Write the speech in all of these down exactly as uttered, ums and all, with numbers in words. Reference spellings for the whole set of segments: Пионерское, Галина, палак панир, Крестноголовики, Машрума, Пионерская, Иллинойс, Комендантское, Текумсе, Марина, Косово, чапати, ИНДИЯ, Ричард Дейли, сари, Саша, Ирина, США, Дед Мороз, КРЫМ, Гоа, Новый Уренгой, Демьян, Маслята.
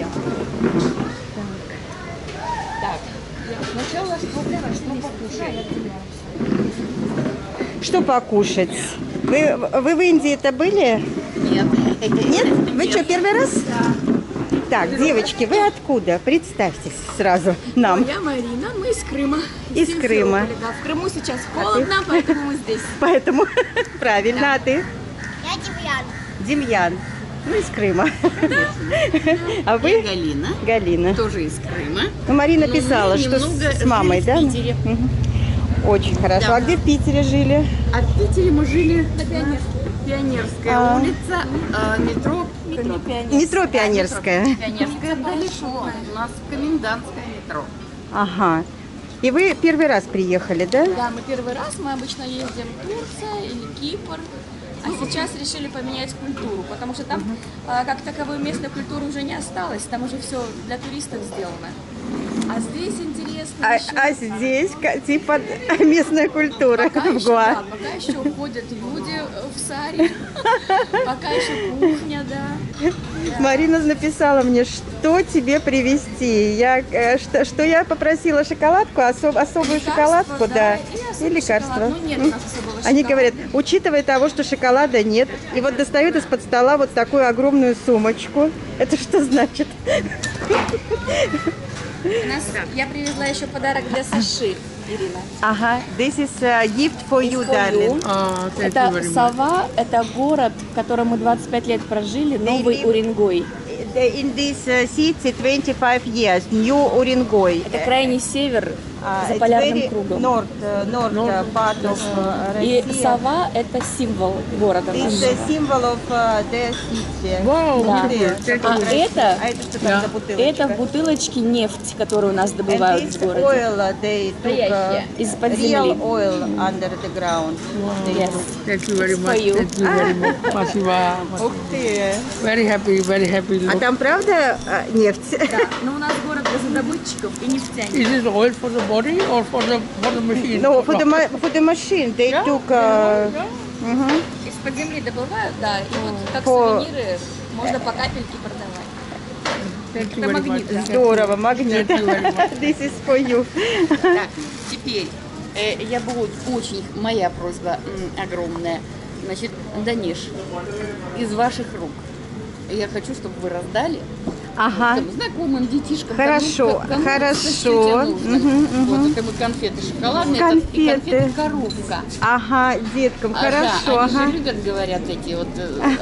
я. Так. Так. Сначала смотрела, что покушать. Что покушать? Вы, вы в Индии-то были? Нет. Нет? Вы Нет. что, первый раз? Да. Так, девочки, вы откуда? Представьтесь сразу нам. Я Марина, мы из Крыма. Из Всем Крыма. Были, да. В Крыму сейчас холодно, а поэтому мы здесь. Поэтому, правильно, да. А ты? Я Демьян. Демьян, ну из Крыма. Да. А вы? Я Галина. Галина. Тоже из Крыма. Ну, Марина Но писала, что с мамой, да? Угу. Очень хорошо. Да. А где в Питере жили? А в Питере мы жили на Пионерской. Пионерская а... улица, а, метро, метро, метро Пионерская. Метро Пионерская далеко, у нас Комендантское метро. Ага. И вы первый раз приехали, да? Да, мы первый раз, мы обычно ездим в Турцию или Кипр, а сейчас решили поменять культуру, потому что там угу. как таковой местной культуры уже не осталось, там уже все для туристов сделано. А здесь интересно. А, а здесь типа местная культура пока в Гоа. Да, пока еще ходят люди в сари, пока еще кухня, да. Марина написала мне, что тебе привезти. Я что, что я попросила шоколадку, особ, особую лекарство, шоколадку, да, и, и лекарства. Ну, нет, они говорят, учитывая того, что шоколада нет, и вот достают из-под стола вот такую огромную сумочку. Это что значит? У нас, я привезла еще подарок для Саши, Ирина. Ага, this is a gift for you, darling. Uh, это Сова, это город, в котором мы двадцать пять лет прожили, Новый Уренгой. In this city twenty-five years, New Уренгой. Это крайний север uh, за полярным кругом. North, north, north part of Russia. И Сова это символ города нашего. It's a symbol of the city. Wow. Да. А это, а это, что там за бутылочка? Это в бутылочке нефть, которую у нас добывают в городе. Oil they took из-под земли. Oil under the ground. Yes. Thank you very much. Thank you very much. Спасибо. Ух ты. Very happy, very happy. А там правда нефть? Да, но у нас город газодобытчиков и нефтяников. Is it oil for the body or for the, for the machine? No, for the, for the machine. They yeah? took... Uh... Yeah. Uh-huh. Из-под земли добывают, да, и вот как for... сувениры можно по капельке продавать. Это магнит. Да? Здорово, магнит. This is for you. Так, теперь э, я буду очень... Моя просьба огромная. Значит, Даниш, из ваших рук. Я хочу, чтобы вы раздали ага. там, знакомым детишкам. Хорошо, кому, кому хорошо. Угу, вот угу. это мы конфеты шоколадные, конфеты. Это конфеты коробка. Ага, деткам, а, хорошо. Да, они ага. же любят, говорят, эти вот,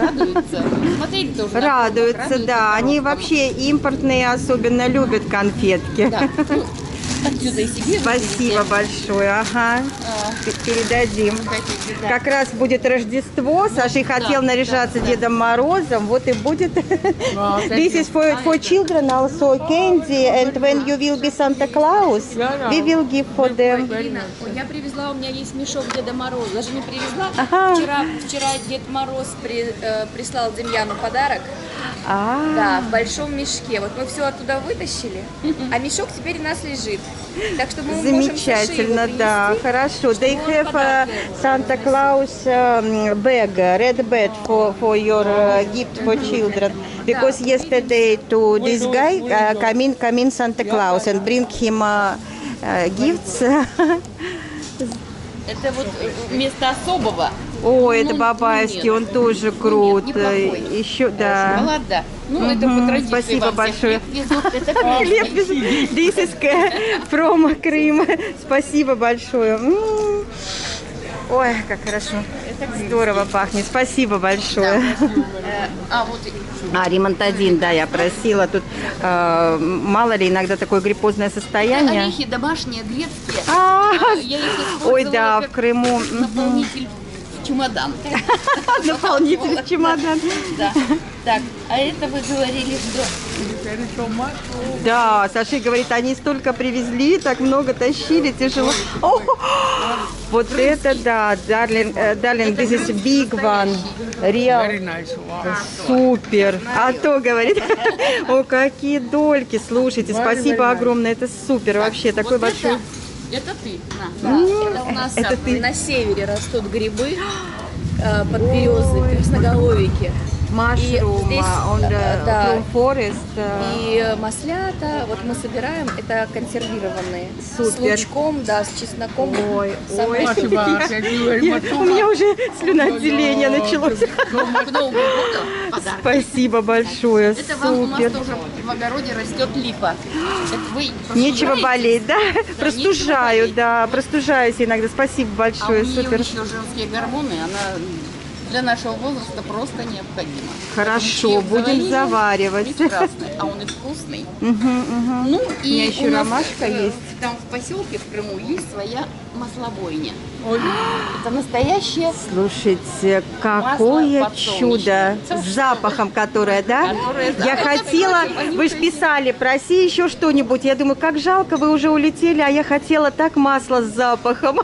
радуются. Смотрели тоже. Радуются, да. Коробка. Они вообще импортные особенно любят конфетки. Да. Ну, себе спасибо большое, ага, а, передадим. Хотите, да. Как раз будет Рождество, ну, Саша да, хотел наряжаться да, Дедом да. Морозом, вот и будет. Wow, This is for, for children also candy, and when you will be Santa Claus, we will give for them. Я привезла, у меня есть мешок Деда Мороза, даже не привезла, ага. вчера, вчера Дед Мороз при, э, прислал Демьяну подарок. А -а -а. Да, в большом мешке. Вот мы все оттуда вытащили, а мешок теперь у нас лежит. Так что мы замечательно, можем да, хорошо. They have a Santa Claus bag, red bag for for your gift for children. Because yesterday to this guy uh, come in, come in Santa Claus and bring him uh, uh, gifts. Это вот место особого. О, это Бабайский, он тоже крут. Еще, да. Молода. Ну, это по традиции. Спасибо большое. Хлеб везут. This is from Крым. Спасибо большое. Ой, как хорошо. Здорово пахнет. Спасибо большое. А, ремонтадин, да, я просила. Тут мало ли иногда такое гриппозное состояние. Орехи домашние, грецкие. Ой, да, в Крыму. Наполнитель. Чемодан. Наполнитель чемодан. Да. Так, а это вы говорили, что... Да, Саши говорит, они столько привезли, так много тащили, тяжело. Вот это да, darling, darling, this is big one. Real. Супер. А то, говорит, о, какие дольки, слушайте, спасибо огромное, это супер вообще, такой большой... Это ты. Да. Mm, это у нас это ты. На севере растут грибы э, под березы, крестноголовики. Машрума, здесь, on the, да, forest. И маслята, вот мы собираем, это консервированные. Супер. С лучком, да, с чесноком. Ой, ой. Я, я, у меня уже слюноотделение началось. Спасибо большое. Это вам у нас тоже в огороде растет липа. Нечего болеть, да? Простужаю, да, простужаюсь иногда. Спасибо большое, супер. Еще женские гормоны, она для нашего возраста просто необходимо. Хорошо, будем заваривать. Прекрасный, а он и вкусный. Угу, угу. Ну и у меня еще у нас ромашка э, есть. Там в поселке в Крыму есть своя маслобойня. Ой. Это настоящее. Слушайте, какое чудо с запахом, которое, да? Я хотела, вы же писали, проси еще что-нибудь. Я думаю, как жалко, вы уже улетели, а я хотела так масло с запахом.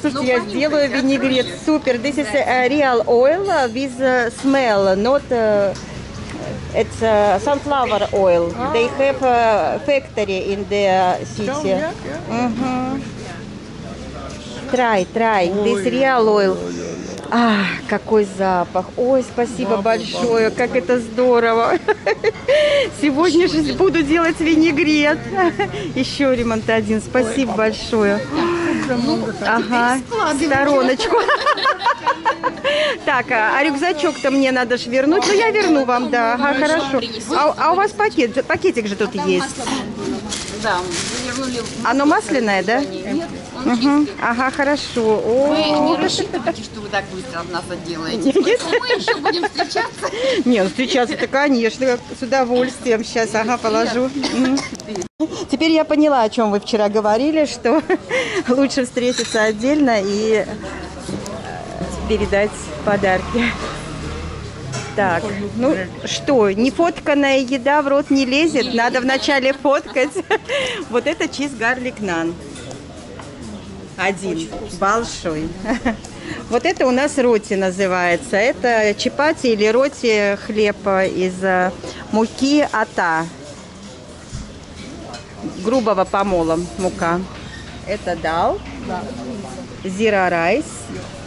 Слушайте, я сделаю винегрет. Супер, this is real oil with smell, not it's sunflower oil. They have a factory in the city. Try, try, this real oil. А, какой запах. Ой, спасибо большое, как это здорово. Сегодня же буду делать винегрет. Еще ремонт один, спасибо большое. Ну, ага, стороночку. Так, а рюкзачок-то мне надо же вернуть. Ну, я верну вам, да, ага, хорошо. А, а у вас пакет, пакетик же тут есть. Да, вернули. Оно масляное, да? Нет. Угу. Ага, хорошо. Вы не рассчитывайте, что вы так быстро от нас отделаете. Мы еще будем встречаться. Нет, встречаться-то, конечно, с удовольствием. Сейчас, ага, положу. Теперь я поняла, о чем вы вчера говорили, что лучше встретиться отдельно и передать подарки. Так, ну что, нефотканная еда в рот не лезет, надо вначале фоткать. Вот это чиз гарлик нан. Один, большой. Вот это у нас роти называется. Это чапати или роти, хлеб из муки ата. Грубого помола мука. Это дал. Зира райс.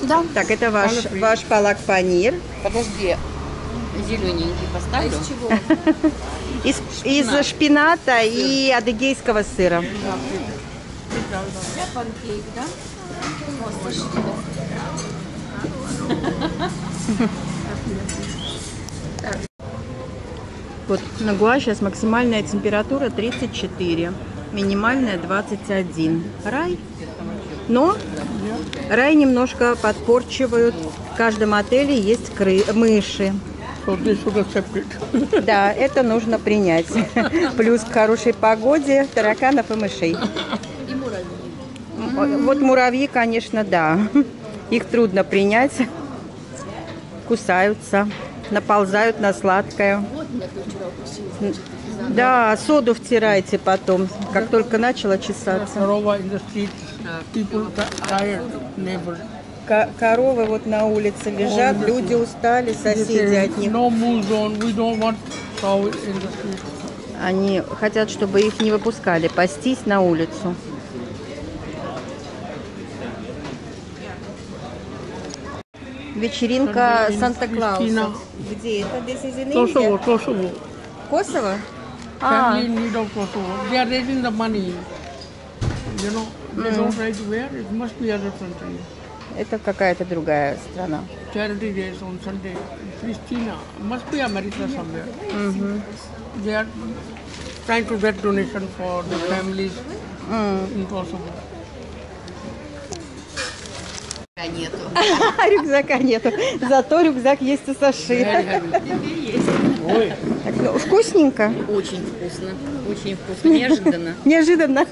Да. Так, это ваш, ваш палак панир. Подожди. Зелененький поставлю. Из чего? Из, Шпинат. из шпината Сыр. и адыгейского сыра. Да. Я панкейк, да? Вот на Гуа сейчас максимальная температура тридцать четыре, минимальная двадцать один. Рай. Но рай немножко подпорчивают. В каждом отеле есть кры... мыши. Да, это нужно принять. Плюс к хорошей погоде тараканов и мышей. И муравьи. Вот муравьи, конечно, да. Их трудно принять. Кусаются, наползают на сладкое. Да, соду втирайте потом, как только начало чесаться. Коровы вот на улице лежат, люди устали, соседи от них. Они хотят, чтобы их не выпускали, пастись на улицу. Вечеринка Санта-Клауса. Где это? Здесь из Индии? Косово, Косово. Косово? А. Это какая-то другая страна. Нету. Рюкзака нету. Зато рюкзак есть у Саши. Вкусненько? Очень вкусно. Очень вкусно. Неожиданно. Неожиданно?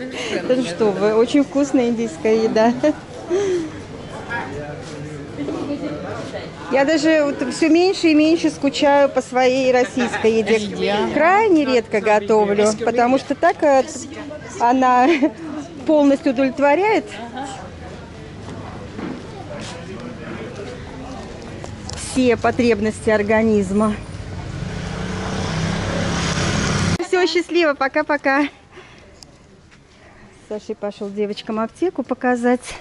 Ну что вы, очень вкусная индийская еда. Я даже вот все меньше и меньше скучаю по своей российской еде. Крайне редко готовлю, потому что так она полностью удовлетворяет. Все потребности организма. Все, счастливо, пока-пока. Саша пошел девочкам аптеку показать,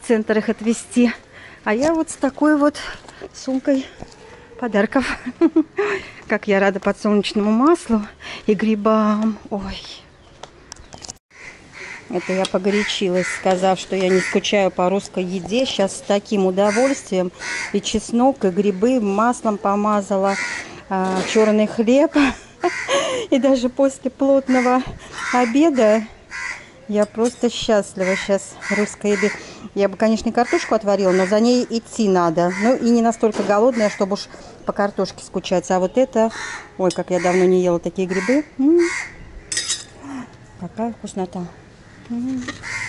в центр их отвезти. А я вот с такой вот сумкой подарков. Как я рада подсолнечному маслу и грибам. Ой. Это я погорячилась, сказав, что я не скучаю по русской еде. Сейчас с таким удовольствием и чеснок, и грибы маслом помазала, э, черный хлеб. И даже после плотного обеда я просто счастлива сейчас русской еды. Я бы, конечно, картошку отварила, но за ней идти надо. Ну и не настолько голодная, чтобы уж по картошке скучать. А вот это... Ой, как я давно не ела такие грибы. М-м-м. Какая вкуснота. Mm-hmm.